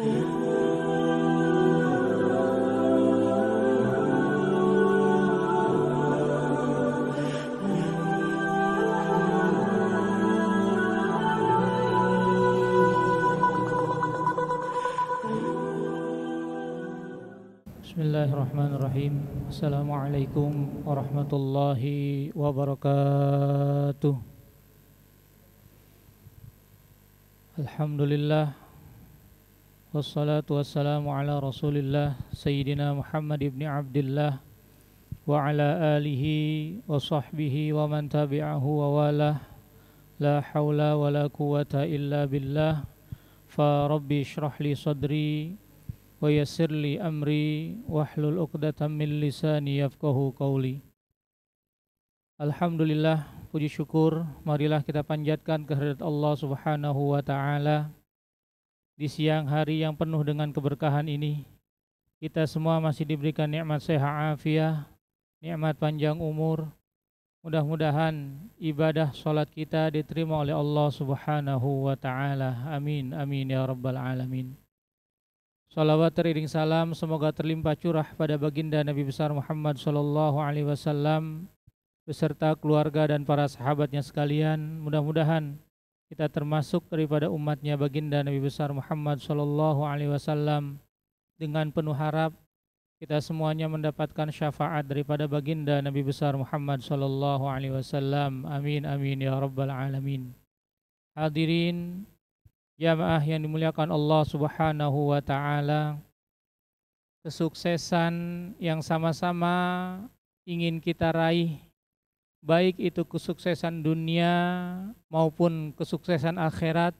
Bismillahirrahmanirrahim. Assalamualaikum warahmatullahi wabarakatuh. Alhamdulillah, wassalatu wassalamu ala rasulillah Sayyidina Muhammad ibn Abdillah wa ala alihi wa sahbihi wa man tabi'ahu wa walah. La hawla wa la quwata illa billah. Fa rabbi syrah li sadri wa yassir li amri wahlul 'uqdatam min lisani yafqahu qawli. Alhamdulillah, puji syukur marilah kita panjatkan kehadirat Allah Subhanahu wa taala di siang hari yang penuh dengan keberkahan ini. Kita semua masih diberikan nikmat sehat afiah, nikmat panjang umur. Mudah-mudahan ibadah salat kita diterima oleh Allah Subhanahu wa taala. Amin amin ya rabbal alamin. Salawat teriring salam semoga terlimpah curah pada baginda Nabi besar Muhammad sallallahu alaihi wasallam beserta keluarga dan para sahabatnya sekalian. Mudah-mudahan kita termasuk daripada umatnya baginda Nabi besar Muhammad sallallahu alaihi wasallam. Dengan penuh harap kita semuanya mendapatkan syafaat daripada baginda Nabi besar Muhammad sallallahu alaihi wasallam. Amin amin ya rabbal alamin. Hadirin jamaah yang dimuliakan Allah Subhanahu wa taala, kesuksesan yang sama-sama ingin kita raih, baik itu kesuksesan dunia maupun kesuksesan akhirat,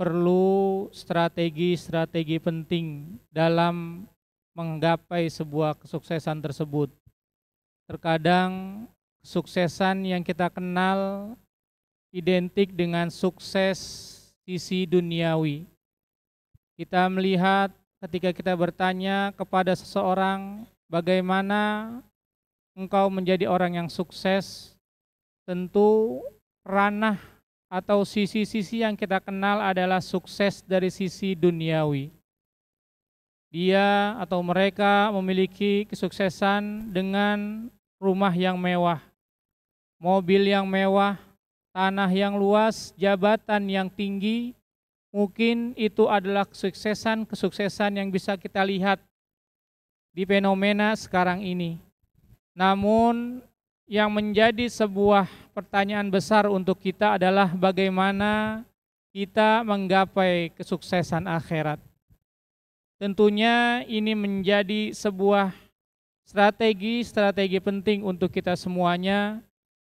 perlu strategi-strategi penting dalam menggapai sebuah kesuksesan tersebut. Terkadang kesuksesan yang kita kenal identik dengan sukses sisi duniawi. Kita melihat ketika kita bertanya kepada seseorang, bagaimana engkau menjadi orang yang sukses, tentu ranah atau sisi-sisi yang kita kenal adalah sukses dari sisi duniawi. Dia atau mereka memiliki kesuksesan dengan rumah yang mewah, mobil yang mewah, tanah yang luas, jabatan yang tinggi. Mungkin itu adalah kesuksesan-kesuksesan yang bisa kita lihat di fenomena sekarang ini. Namun yang menjadi sebuah pertanyaan besar untuk kita adalah bagaimana kita menggapai kesuksesan akhirat. Tentunya ini menjadi sebuah strategi penting untuk kita semuanya.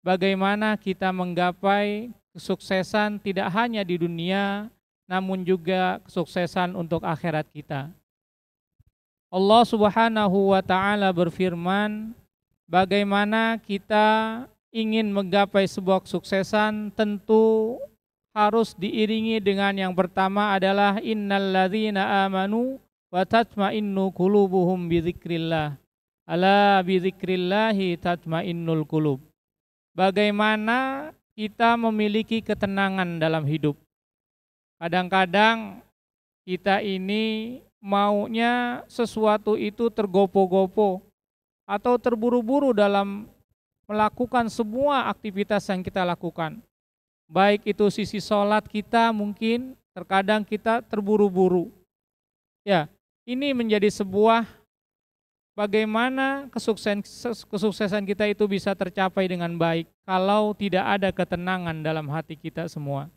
Bagaimana kita menggapai kesuksesan tidak hanya di dunia, namun juga kesuksesan untuk akhirat kita. Allah Subhanahu wa taala berfirman, bagaimana kita ingin menggapai sebuah kesuksesan tentu harus diiringi dengan yang pertama adalah innalladzina amanu wa tatma'innu qulubuhum bi dzikrillah. Ala bi dzikrillahi tatma'innul qulub. Bagaimana kita memiliki ketenangan dalam hidup. Kadang-kadang kita ini maunya sesuatu itu tergopo-gopo atau terburu-buru dalam melakukan semua aktivitas yang kita lakukan. Baik itu sisi sholat kita, mungkin terkadang kita terburu-buru. Ya, ini menjadi sebuah bagaimana kesuksesan kita itu bisa tercapai dengan baik kalau tidak ada ketenangan dalam hati kita semua.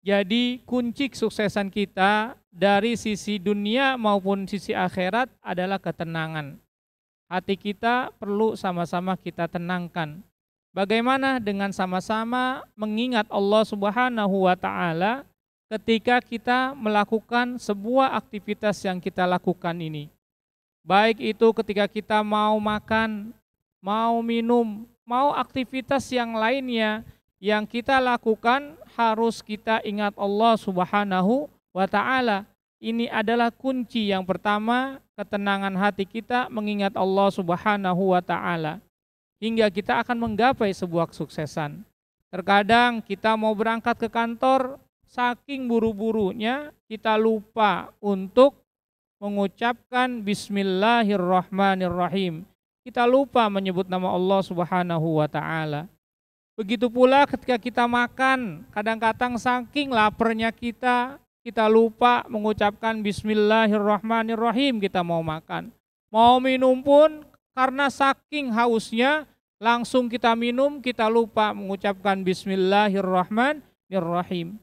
Jadi kunci kesuksesan kita dari sisi dunia maupun sisi akhirat adalah ketenangan. Hati kita perlu sama-sama kita tenangkan. Bagaimana dengan sama-sama mengingat Allah Subhanahu wa taala ketika kita melakukan sebuah aktivitas yang kita lakukan ini. Baik itu ketika kita mau makan, mau minum, mau aktivitas yang lainnya yang kita lakukan harus kita ingat Allah Subhanahu wa taala. Ini adalah kunci yang pertama, ketenangan hati kita mengingat Allah Subhanahu wa taala hingga kita akan menggapai sebuah kesuksesan. Terkadang kita mau berangkat ke kantor, saking buru-burunya kita lupa untuk mengucapkan Bismillahirrahmanirrahim. Kita lupa menyebut nama Allah Subhanahu wa Ta'ala. Begitu pula ketika kita makan, kadang-kadang saking laparnya kita lupa mengucapkan Bismillahirrahmanirrahim. Kita mau makan, mau minum pun karena saking hausnya langsung kita minum, kita lupa mengucapkan Bismillahirrahmanirrahim.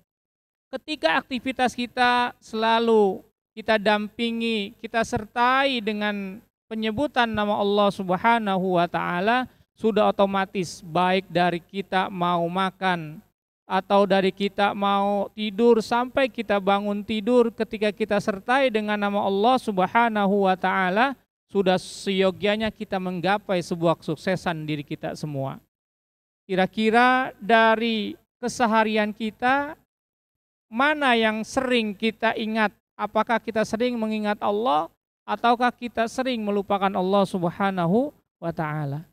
Ketika aktivitas kita selalu kita dampingi, kita sertai dengan penyebutan nama Allah Subhanahu wa Ta'ala, sudah otomatis baik dari kita mau makan atau dari kita mau tidur sampai kita bangun tidur, ketika kita sertai dengan nama Allah Subhanahu wa Ta'ala, sudah seyogianya kita menggapai sebuah kesuksesan diri kita semua. Kira-kira dari keseharian kita, mana yang sering kita ingat? Apakah kita sering mengingat Allah ataukah kita sering melupakan Allah Subhanahu wa Ta'ala?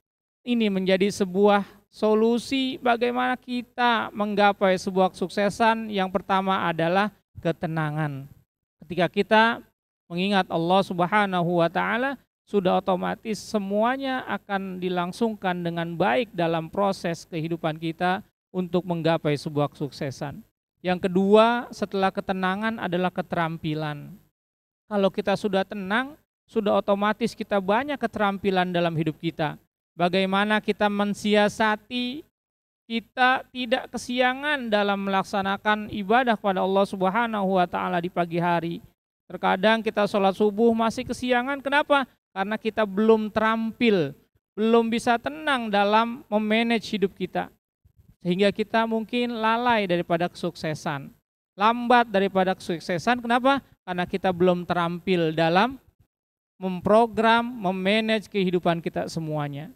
Ini menjadi sebuah solusi bagaimana kita menggapai sebuah kesuksesan. Yang pertama adalah ketenangan. Ketika kita mengingat Allah Subhanahu wa Ta'ala, sudah otomatis semuanya akan dilangsungkan dengan baik dalam proses kehidupan kita untuk menggapai sebuah kesuksesan. Yang kedua setelah ketenangan adalah keterampilan. Kalau kita sudah tenang, sudah otomatis kita banyak keterampilan dalam hidup kita. Bagaimana kita mensiasati, kita tidak kesiangan dalam melaksanakan ibadah kepada Allah Subhanahu wa Ta'ala di pagi hari. Terkadang kita sholat subuh masih kesiangan, kenapa? Karena kita belum terampil, belum bisa tenang dalam memanage hidup kita. Sehingga kita mungkin lalai daripada kesuksesan, lambat daripada kesuksesan, kenapa? Karena kita belum terampil dalam memprogram, memanage kehidupan kita semuanya.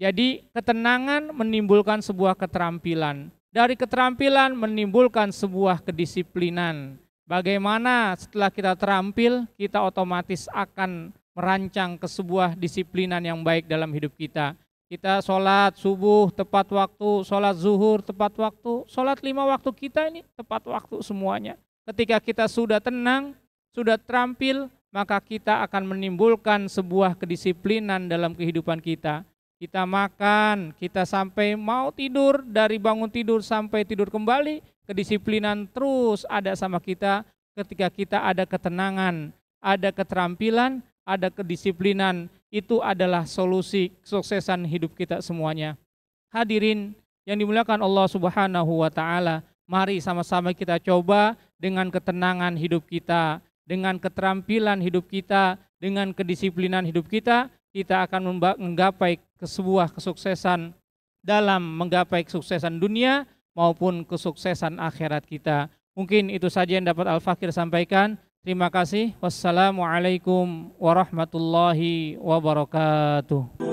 Jadi ketenangan menimbulkan sebuah keterampilan. Dari keterampilan menimbulkan sebuah kedisiplinan. Bagaimana setelah kita terampil, kita otomatis akan merancang ke sebuah disiplinan yang baik dalam hidup kita. Kita sholat subuh tepat waktu, sholat zuhur tepat waktu, sholat 5 waktu kita ini tepat waktu semuanya. Ketika kita sudah tenang, sudah terampil, maka kita akan menimbulkan sebuah kedisiplinan dalam kehidupan kita. Kita makan, kita sampai mau tidur, dari bangun tidur sampai tidur kembali, kedisiplinan terus ada sama kita ketika kita ada ketenangan, ada keterampilan, ada kedisiplinan. Itu adalah solusi kesuksesan hidup kita semuanya. Hadirin yang dimuliakan Allah Subhanahu wa Ta'ala, mari sama-sama kita coba dengan ketenangan hidup kita, dengan keterampilan hidup kita, dengan kedisiplinan hidup kita, kita akan menggapai sebuah kesuksesan dalam menggapai kesuksesan dunia maupun kesuksesan akhirat kita. Mungkin itu saja yang dapat Al-Fakir sampaikan. Terima kasih. Wassalamualaikum warahmatullahi wabarakatuh.